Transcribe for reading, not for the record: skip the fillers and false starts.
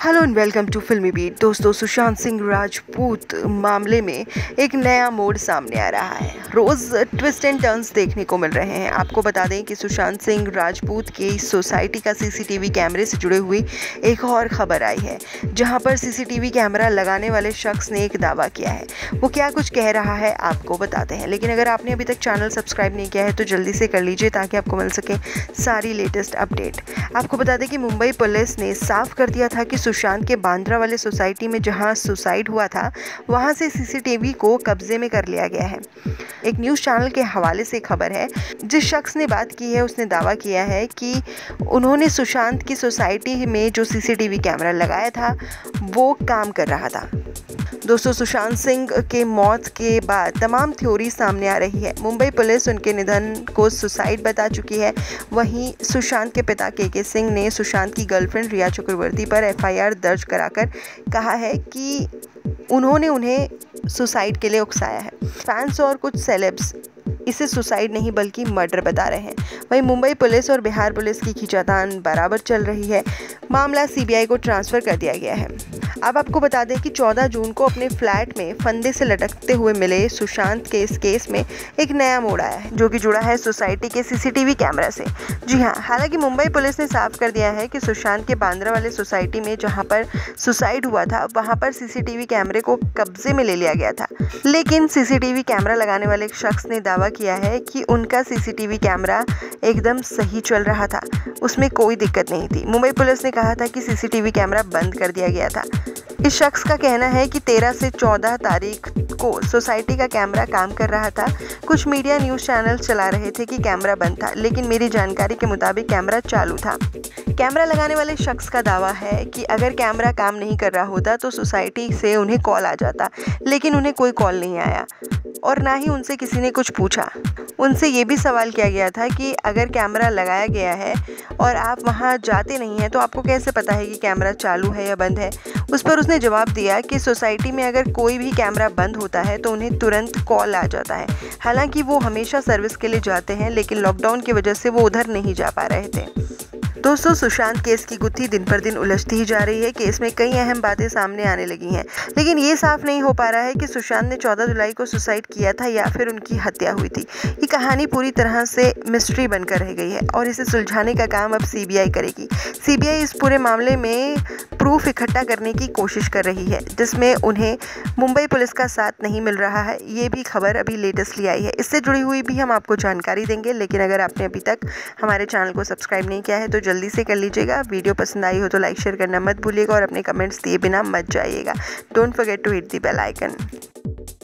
Hello and welcome to फिल्मी beat. दोस्तों, सुशांत सिंह राजपूत मामले में एक नया मोड़ सामने आ रहा है। रोज़ ट्विस्ट एंड टर्न्स देखने को मिल रहे हैं। आपको बता दें कि सुशांत सिंह राजपूत की सोसाइटी का सीसीटीवी कैमरे से जुड़े हुई एक और खबर आई है, जहां पर सीसीटीवी कैमरा लगाने वाले शख्स ने एक दावा किया है। वो क्या कुछ कह रहा है आपको बताते हैं, लेकिन अगर आपने अभी तक चैनल सब्सक्राइब नहीं किया है तो जल्दी से कर लीजिए ताकि आपको मिल सके सारी लेटेस्ट अपडेट। आपको बता दें कि मुंबई पुलिस ने साफ कर दिया था कि सुशांत के बांद्रा वाले सोसाइटी में जहां सुसाइड हुआ था वहां से सीसीटीवी को कब्जे में कर लिया गया है। एक न्यूज़ चैनल के हवाले से खबर है, जिस शख्स ने बात की है उसने दावा किया है कि उन्होंने सुशांत की सोसाइटी में जो सीसीटीवी कैमरा लगाया था वो काम कर रहा था। दोस्तों, सुशांत सिंह के मौत के बाद तमाम थ्योरी सामने आ रही है। मुंबई पुलिस उनके निधन को सुसाइड बता चुकी है। वहीं सुशांत के पिता के.के. सिंह ने सुशांत की गर्लफ्रेंड रिया चक्रवर्ती पर एफआईआर दर्ज कराकर कहा है कि उन्होंने उन्हें सुसाइड के लिए उकसाया है। फैंस और कुछ सेलेब्स इसे सुसाइड नहीं बल्कि मर्डर बता रहे हैं। वहीं मुंबई पुलिस और बिहार पुलिस की खींचातान बराबर चल रही है। मामला सीबीआई को ट्रांसफ़र कर दिया गया है। अब आपको बता दें कि 14 जून को अपने फ्लैट में फंदे से लटकते हुए मिले सुशांत के इस केस में एक नया मोड़ आया है, जो कि जुड़ा है सोसाइटी के सीसीटीवी कैमरा से। जी हाँ, हालांकि मुंबई पुलिस ने साफ कर दिया है कि सुशांत के बांद्रा वाले सोसाइटी में जहाँ पर सुसाइड हुआ था वहाँ पर सीसीटीवी कैमरे को कब्जे में ले लिया गया था, लेकिन सीसीटीवी कैमरा लगाने वाले एक शख्स ने दावा किया है कि उनका सीसीटीवी कैमरा एकदम सही चल रहा था, उसमें कोई दिक्कत नहीं थी। मुंबई पुलिस ने कहा था कि सीसीटीवी कैमरा बंद कर दिया गया था। इस शख्स का कहना है कि 13 से 14 तारीख को सोसाइटी का कैमरा काम कर रहा था। कुछ मीडिया न्यूज़ चैनल चला रहे थे कि कैमरा बंद था, लेकिन मेरी जानकारी के मुताबिक कैमरा चालू था। कैमरा लगाने वाले शख्स का दावा है कि अगर कैमरा काम नहीं कर रहा होता तो सोसाइटी से उन्हें कॉल आ जाता, लेकिन उन्हें कोई कॉल नहीं आया और ना ही उनसे किसी ने कुछ पूछा। उनसे ये भी सवाल किया गया था कि अगर कैमरा लगाया गया है और आप वहाँ जाते नहीं हैं तो आपको कैसे पता है कि कैमरा चालू है या बंद है। उस पर उसने जवाब दिया कि सोसाइटी में अगर कोई भी कैमरा बंद होता है तो उन्हें तुरंत कॉल आ जाता है। हालांकि वो हमेशा सर्विस के लिए जाते हैं, लेकिन लॉकडाउन की वजह से वो उधर नहीं जा पा रहे थे। दोस्तों, सुशांत केस की गुत्थी दिन पर दिन उलझती ही जा रही है। केस में कई अहम बातें सामने आने लगी हैं, लेकिन ये साफ नहीं हो पा रहा है कि सुशांत ने 14 जुलाई को सुसाइड किया था या फिर उनकी हत्या हुई थी। ये कहानी पूरी तरह से मिस्ट्री बनकर रह गई है और इसे सुलझाने का काम अब सीबीआई करेगी। सीबीआई इस पूरे मामले में प्रूफ इकट्ठा करने की कोशिश कर रही है, जिसमें उन्हें मुंबई पुलिस का साथ नहीं मिल रहा है। ये भी खबर अभी लेटेस्टली आई है। इससे जुड़ी हुई भी हम आपको जानकारी देंगे, लेकिन अगर आपने अभी तक हमारे चैनल को सब्सक्राइब नहीं किया है तो जल्दी से कर लीजिएगा। वीडियो पसंद आई हो तो लाइक शेयर करना मत भूलिएगा और अपने कमेंट्स दिए बिना मत जाइएगा। Don't forget to hit the bell icon.